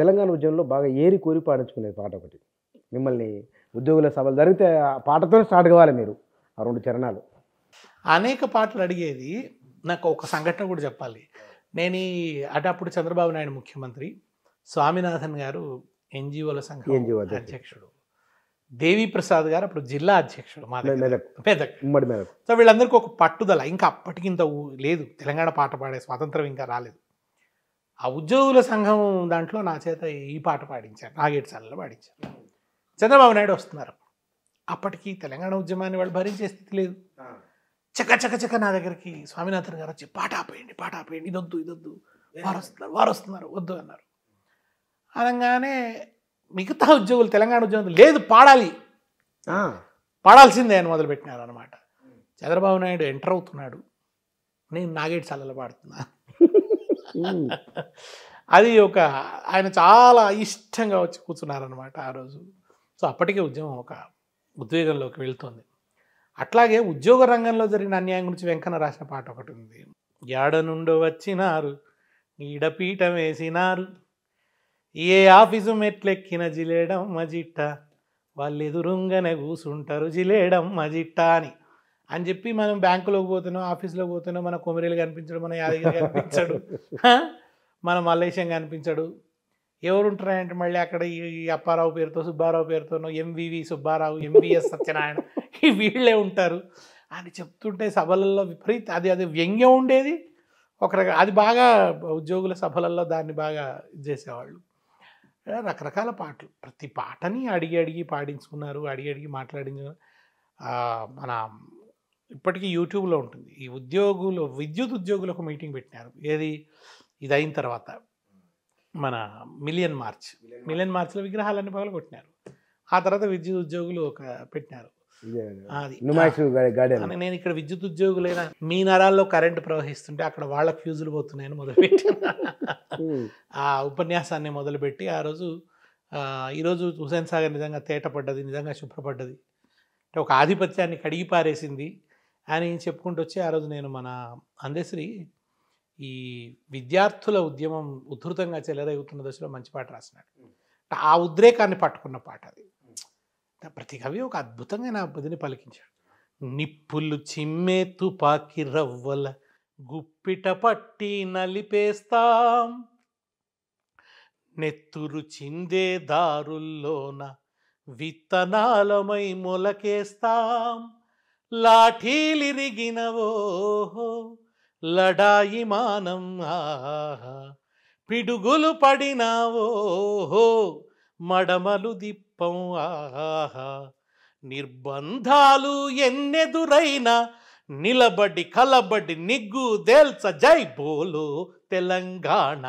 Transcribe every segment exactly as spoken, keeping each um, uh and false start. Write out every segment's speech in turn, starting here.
తెలంగాణ ఉద్యమంలో బాగా ఏరి కోరి పాడించుకునే పాట ఒకటి మిమ్మల్ని ఉద్యోగుల సభలు జరిగితే ఆ పాటతో స్టార్ట్ కావాలి మీరు ఆ రెండు చరణాలు. అనేక పాటలు అడిగేది. నాకు ఒక సంఘటన కూడా చెప్పాలి. నేను అటప్పుడు చంద్రబాబు నాయుడు ముఖ్యమంత్రి, స్వామినాథన్ గారు ఎన్జిఓల సంఘం అధ్యక్షుడు, దేవి ప్రసాద్ గారు అప్పుడు జిల్లా అధ్యక్షుడు మా మెదక్. సో వీళ్ళందరికీ ఒక పట్టుదల, ఇంకా అప్పటికింత లేదు తెలంగాణ పాట పాడే స్వాతంత్రం ఇంకా రాలేదు. ఆ ఉద్యోగుల సంఘం దాంట్లో నా చేత ఈ పాట పాడించారు, నాగేడుసాలలో పాడించారు. చంద్రబాబు నాయుడు వస్తున్నారు. అప్పటికి తెలంగాణ ఉద్యమాన్ని వాళ్ళు భరించే స్థితి లేదు. చక్క చక్క చక్క నా దగ్గరికి స్వామినాథన్ గారు వచ్చి పాట ఆపేయండి పాట ఆపేయండి, ఇదొద్దు ఇదొద్దు, వారు వస్తున్నారు వారు వస్తున్నారు వద్దు అన్నారు. అనగానే మిగతా ఉద్యోగులు తెలంగాణ ఉద్యోగులు లేదు పాడాలి పాడాల్సిందే అని మొదలుపెట్టినారు అనమాట. చంద్రబాబు నాయుడు ఎంటర్ అవుతున్నాడు, నేను నాగేడుసాలలో పాడుతున్నా. అది ఒక ఆయన చాలా ఇష్టంగా వచ్చి కూర్చున్నారనమాట ఆ రోజు. సో అప్పటికే ఉద్యమం ఒక ఉద్వేగంలోకి వెళ్తుంది. అట్లాగే ఉద్యోగ రంగంలో జరిగిన అన్యాయం గురించి వెంకన్న రాసిన పాట ఒకటి ఉంది. ఏడ నుండో వచ్చినారు ఈడపీట వేసినారు, ఏ ఆఫీసు మెట్లెక్కిన జిలేడం మజిట్ట, వాళ్ళు ఎదురుంగానే కూసుంటారు జిలేడం మజిట్ట అని అని చెప్పి మనం బ్యాంకులోకి పోతున్నాం, ఆఫీసులోకి పోతున్నాం, మన కొమరేలు కనిపించడు, మన యాదగిరి కనిపించాడు, మన మల్లేశం కనిపించాడు. ఎవరుంటారంటే మళ్ళీ అక్కడ ఈ అప్పారావు పేరుతో సుబ్బారావు పేరుతోనో ఎంవివి సుబ్బారావు ఎంవిఎస్ సత్యనారాయణ ఈ వీళ్ళే ఉంటారు అని చెప్తుంటే సభలలో విపరీత అది అది వ్యంగ్యం ఉండేది ఒక రక. అది బాగా ఉద్యోగుల సభలలో దాన్ని బాగా చేసేవాళ్ళు. రకరకాల పాటలు, ప్రతి పాటని అడిగి అడిగి పాడించుకున్నారు, అడిగి అడిగి మాట్లాడించుకున్నారు. మన ఇప్పటికీ యూట్యూబ్లో ఉంటుంది. ఈ ఉద్యోగులు విద్యుత్ ఉద్యోగులకు మీటింగ్ పెట్టినారు. ఏది ఇది అయిన తర్వాత మన మిలియన్ మార్చ్ మిలియన్ మార్చ్లో విగ్రహాలన్నీ పగలు కొట్టినారు. ఆ తర్వాత విద్యుత్ ఉద్యోగులు ఒక పెట్టినారు. నేను ఇక్కడ విద్యుత్ ఉద్యోగులైనా మీ నరాల్లో కరెంటు ప్రవహిస్తుంటే అక్కడ వాళ్ళ ఫ్యూజులు పోతున్నాయని మొదలుపెట్టాను ఆ ఉపన్యాసాన్ని మొదలుపెట్టి. ఆ రోజు ఈరోజు హుసేన్ సాగర్ నిజంగా తేటపడ్డది, నిజంగా శుభ్రపడ్డది, ఒక ఆధిపత్యాన్ని కడిగి పారేసింది అని చెప్పుకుంటూ వచ్చి ఆ రోజు నేను మన అందశ్రీ ఈ విద్యార్థుల ఉద్యమం ఉధృతంగా చెలరేగుతున్న దశలో మంచి పాట రాసినాడు. ఆ ఉద్రేకాన్ని పట్టుకున్న పాట అది. ప్రతి కవి ఒక అద్భుతంగా నా బదిని పలికించాడు. నిప్పులు చిమ్మే తుపాకి రవ్వల గుప్పిట పట్టి నలిపేస్తాం, నెత్తురు చిందే దారుల్లోన విత్తనాలమై మొలకేస్తాం, లాఠీలిరిగినవో లడాయి మానం ఆహా, పిడుగులు పడినావో మడమలు దిప్పం ఆహా, నిర్బంధాలు ఎన్నెదురైనా నిలబడి కలబడి నిగ్గు దేల్చ జై బోలో తెలంగాణ,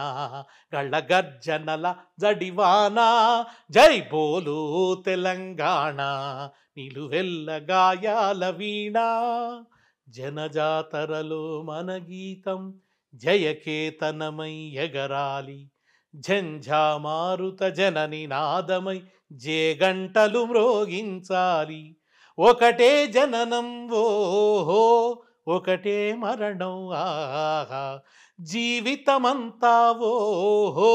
గళ్ళ గర్జనల జడివానా జై బోలో తెలంగాణ, నిలువెల్ల గాయాల వీణా జనజాతరలో మన గీతం జయకేతనమై ఎగరాలి, జంఝామారుత జనని నాదమై జేగంటలు మ్రోగించాలి, ఒకటే జననం ఓహో ఒకటే మరణం ఆహా, జీవితమంతా ఓహో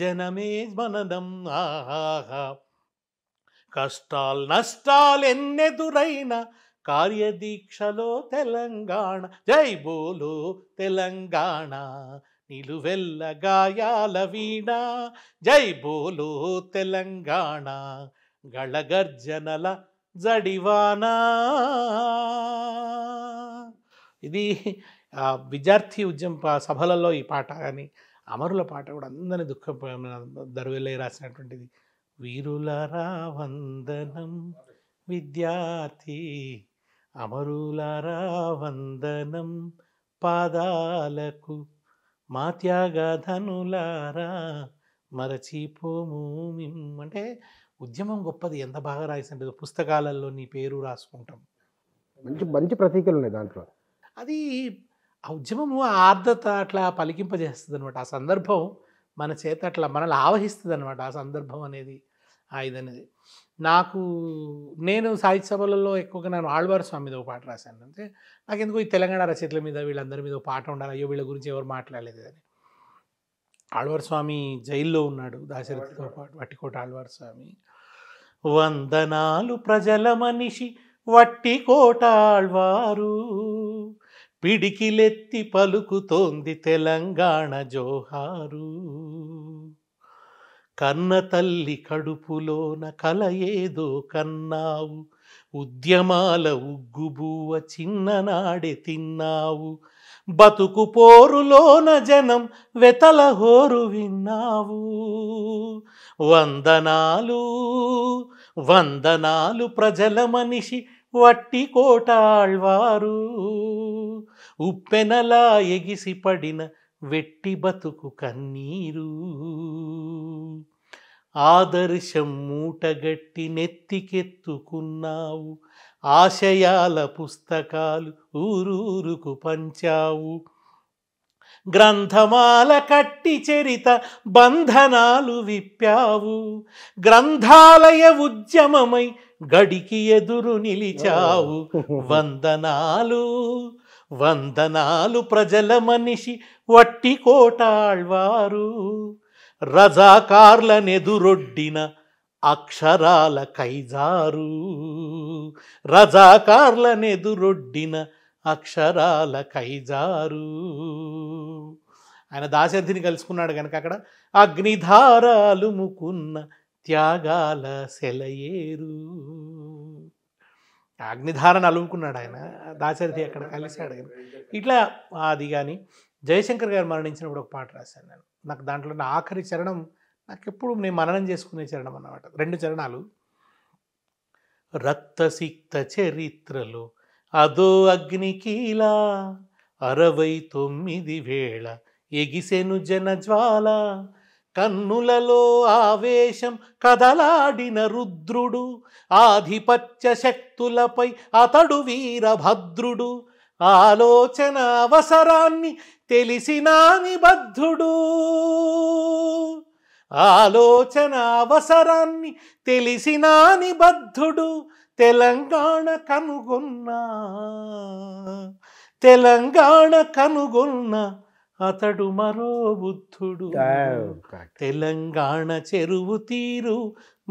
జనమే మననం ఆహా, కష్టాలు నష్టాలు ఎన్నెదురైనా కార్యదీక్షలో తెలంగాణ జై బోలో తెలంగాణ, నిలువెల్ల గాయాల వీణ జై బోలో తెలంగాణ, గళగర్జనల జడివానా. ఇది విద్యార్థి ఉద్యమ సభలలో ఈ పాట కానీ అమరుల పాట కూడా అందరినీ దుఃఖం దరువెల్లై రాసినటువంటిది. వీరుల రావందనం విద్యార్థి అమరుల రావందనం, పాదాలకు మా త్యాగధనులారా మరచిపోము మిమ్ము. అంటే ఉద్యమం గొప్పది, ఎంత బాగా రాసింటుందో. పుస్తకాలలో నీ పేరు రాసుకుంటాం, మంచి మంచి ప్రతీకలు ఉన్నాయి దాంట్లో. అది ఆ ఉద్యమము ఆర్ద్రత అట్లా పలికింపజేస్తుంది అనమాట. ఆ సందర్భం మన చేత అట్లా మనల్ని ఆవహిస్తుంది అనమాట. ఆ సందర్భం అనేది ఆ ఇదనేది నాకు. నేను సాహిత్య సభలలో ఎక్కువగా నేను ఆళ్వార్ స్వామి మీద ఒక పాట రాశాను. అంటే నాకు ఎందుకు ఈ తెలంగాణ రచయితల మీద వీళ్ళందరి మీద ఒక పాట ఉండాలి, అయ్యో వీళ్ళ గురించి ఎవరు మాట్లాడలేదు అని. ఆళ్వార్ స్వామి జైల్లో ఉన్నాడు దాశరథితో పాటు, వట్టికోట ఆళ్వార్ స్వామి. వందనాలు ప్రజల మనిషి వట్టికోట ఆళ్వారు, పిడికిలెత్తి పలుకుతోంది తెలంగాణ జోహారు. కన్న తల్లి కడుపులోన కల ఏదో కన్నావు, ఉద్యమాల ఉగ్గుబూవ చిన్ననాడే తిన్నావు, బతుకు పోరులోన జనం వెతల హోరు విన్నావు. వందనాలు వందనాలు ప్రజల మనిషి వట్టికోట ఆళ్వారు, ఉప్పెనలా ఎగిసి పడిన వెట్టి బతుకు కన్నీరు. ఆదర్శం మూటగట్టి నెత్తికెత్తుకున్నావు, ఆశయాల పుస్తకాలు ఊరూరుకు పంచావు, గ్రంథమాల కట్టి చరిత బంధనాలు విప్పావు, గ్రంథాలయ ఉద్యమమై గడికి ఎదురు నిలిచావు. వందనాలు వందనాలు ప్రజల మనిషి వట్టికోట ఆళ్వారు, రజాకార్లనెదురొడ్డిన అక్షరాల కైజారు, రజాకార్లనెదురొడ్డిన అక్షరాల కైజారు. ఆయన దాశరథిని కలుసుకున్నాడు కనుక అక్కడ అగ్నిధారాలు ముకున్న త్యాగాల సెలయేరు. అగ్నిధారను అలుముకున్నాడు ఆయన, దాశరథి అక్కడ కలిశాడు కనుక. ఇట్లా అది. కానీ జయశంకర్ గారు మరణించినప్పుడు ఒక పాట రాశాను నేను. నాకు దాంట్లో నా ఆఖరి చరణం, నాకు ఎప్పుడు నేను మననం చేసుకునే చరణం అన్నమాట. రెండు చరణాలు. రక్తసిక్త చరిత్రలో అదో అగ్నికీలా, అరవై తొమ్మిది వేళ ఎగిసెను జనజ్వాల, కన్నులలో ఆవేశం కదలాడిన రుద్రుడు, ఆధిపత్య శక్తులపై అతడు వీరభద్రుడు, ఆలోచన అవసరాన్ని తెలిసిన నిబద్ధుడు, ఆలోచన అవసరాన్ని తెలిసిన నిబద్ధుడు, తెలంగాణ కనుగొన్నా తెలంగాణ కనుగొన్నా అతడు మరో బుద్ధుడు. తెలంగాణ చెరువు తీరు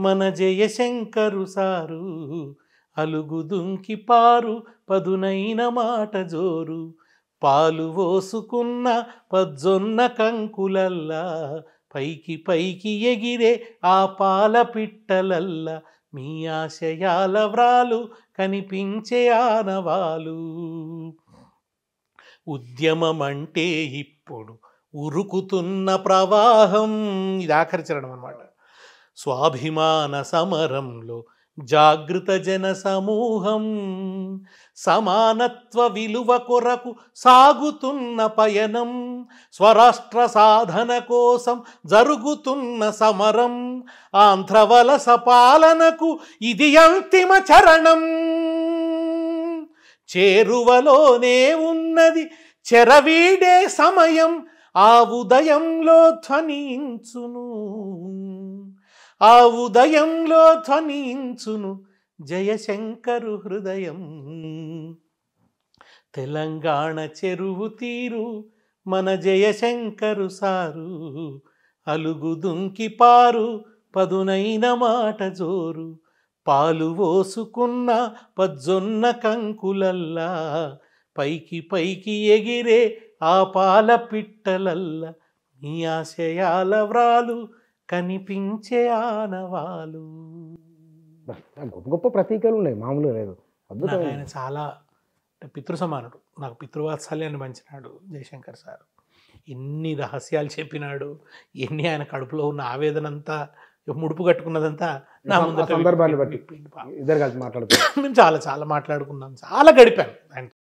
మన జయశంకరు సారు, అలుగు దుంకి పారు పదునైన మాట జోరు, పాలు పోసుకున్న పజ్జొన్న కంకులల్లా, పైకి పైకి ఎగిరే ఆ పాల పిట్టలల్లా, మీ ఆశయాల వ్రాలు కనిపించే ఆనవాలు. ఉద్యమమంటే ఇప్పుడు ఉరుకుతున్న ప్రవాహం, ఇది ఆఖరించడం అన్నమాట. స్వాభిమాన సమరంలో జాగృత జన సమూహం, సమానత్వ విలువ కొరకు సాగుతున్న పయనం, స్వరాష్ట్ర సాధన కోసం జరుగుతున్న సమరం, ఆంధ్రవలస పాలనకు ఇది అంతిమ చరణం, చేరువలోనే ఉన్నది చెరవీడే సమయం, ఆ ఉదయంలో ధ్వనించును ఆ ఉదయంలో ధ్వనించును జయశంకరు హృదయం. తెలంగాణ చెరువు తీరు మన జయశంకరు సారు, అలుగు దుంకి పారు పదునైన మాట జోరు, పాలు పోసుకున్న పజ్జొన్న కంకులల్లా, పైకి పైకి ఎగిరే ఆ పాల పిట్టలల్లా, మీ ఆశయాల వ్రాలు కనిపించే ఆనవాలు. గొప్ప గొప్ప ప్రతీకలు ఉన్నాయి, మామూలు లేదు, అద్భుతమైన. ఆయన చాలా పితృసమానుడు, నాకు పితృవాత్సల్యాన్ని పంచినాడు జయశంకర్ సార్. ఎన్ని రహస్యాలు చెప్పినాడు, ఎన్ని ఆయన కడుపులో ఉన్న ఆవేదన అంతా ముడుపు కట్టుకున్నదంతా నా ముందు సందర్భాన్ని బట్టి ఇద్దరు కలిసి మాట్లాడుకున్నాం. మేము చాలా చాలా మాట్లాడుకున్నాం, చాలా గడిపాను ఆయన.